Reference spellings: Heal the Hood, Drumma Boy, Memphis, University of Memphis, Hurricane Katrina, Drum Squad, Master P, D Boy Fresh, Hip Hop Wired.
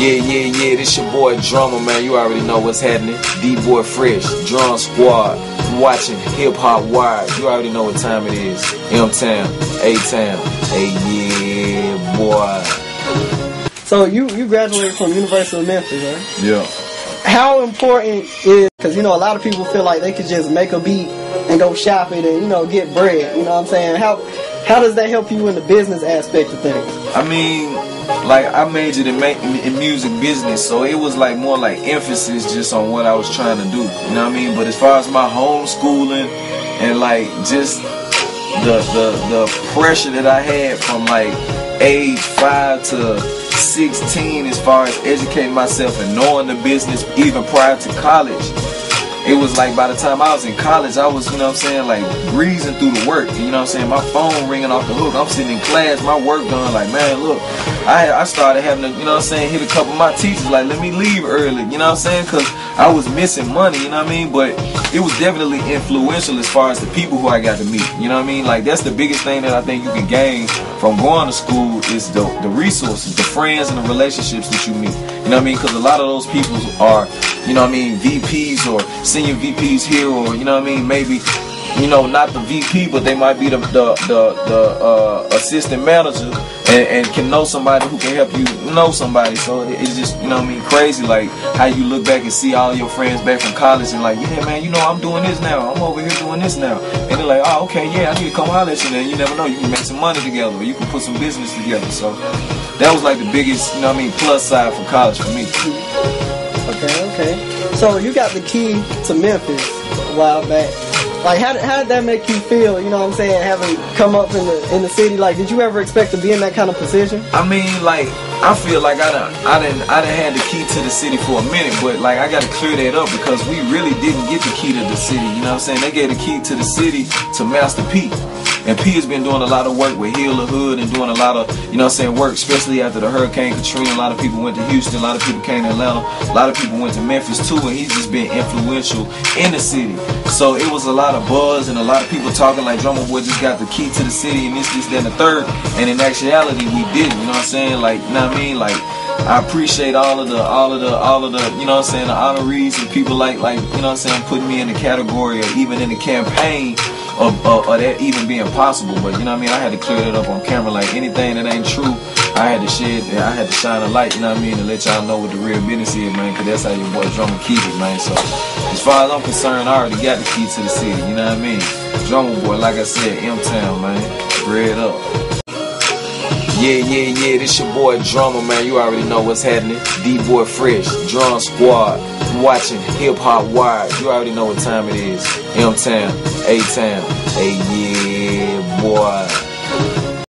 Yeah, this your boy Drumma, man. You already know what's happening. D Boy Fresh, Drum Squad. You watching Hip Hop Wired. You already know what time it is. M-Town, A-Town. Hey, yeah, boy. So you graduated from University of Memphis, right? Yeah. How important is, because, you know, a lot of people feel like they could just make a beat and go shopping and, you know, get bread. You know what I'm saying? How does that help you in the business aspect of things? I mean, like, I majored in music business, so it was like more like emphasis just on what I was trying to do, you know what I mean? But as far as my homeschooling and like just the pressure that I had from like age 5 to 16 as far as educating myself and knowing the business even prior to college, it was like by the time I was in college, I was, you know what I'm saying, like breezing through the work, you know what I'm saying, my phone ringing off the hook, I'm sitting in class, my work done, like, man, look, I started having to, you know what I'm saying, hit a couple of my teachers, like, let me leave early, you know what I'm saying, because I was missing money, you know what I mean, but it was definitely influential as far as the people who I got to meet, you know what I mean, like, that's the biggest thing that I think you can gain from going to school is the resources, the friends and the relationships that you meet, you know what I mean, because a lot of those people are, you know what I mean, VPs or senior VPs here, or you know what I mean, maybe, you know, not the VP, but they might be the assistant manager, and can know somebody who can help you know somebody. So it's just, you know what I mean, crazy like how you look back and see all your friends back from college and like, yeah, man, you know, I'm doing this now, I'm over here doing this now, and they're like, oh, okay, yeah, I need to come holler at you. And you never know, you can make some money together, or you can put some business together. So that was like the biggest, you know what I mean, plus side from college for me. Okay. So you got the key to Memphis a while back. Like, how did that make you feel, you know what I'm saying, having come up in the city? Like, did you ever expect to be in that kind of position? I mean, like, I feel like I done had the key to the city for a minute, but, like, I got to clear that up because we really didn't get the key to the city, you know what I'm saying? They gave the key to the city to Master P. And P has been doing a lot of work with Heal the Hood and doing a lot of, you know what I'm saying, work, especially after the Hurricane Katrina. A lot of people went to Houston, a lot of people came to Atlanta, a lot of people went to Memphis too, and he's just been influential in the city. So it was a lot of buzz and a lot of people talking like Drumma Boy just got the key to the city and this, that, and the third. And in actuality, we didn't, you know what I'm saying? Like, you know what I mean? Like, I appreciate all of the, you know what I'm saying, the honorees and people like, you know what I'm saying, putting me in the category or even in the campaign of that even being possible. But you know what I mean, I had to clear that up on camera. Like, anything that ain't true, I had to shine a light, you know what I mean, to let y'all know what the real business is, man, because that's how your boy Drumma keep it, man. So as far as I'm concerned, I already got the key to the city, you know what I mean? Drumma Boy, like I said, M-Town, man, bread up. Yeah, this your boy Drumma, man. You already know what's happening. D Boy Fresh, Drum Squad. You watching Hip Hop Wired. You already know what time it is. M-Town, A-Town. Hey, yeah, boy.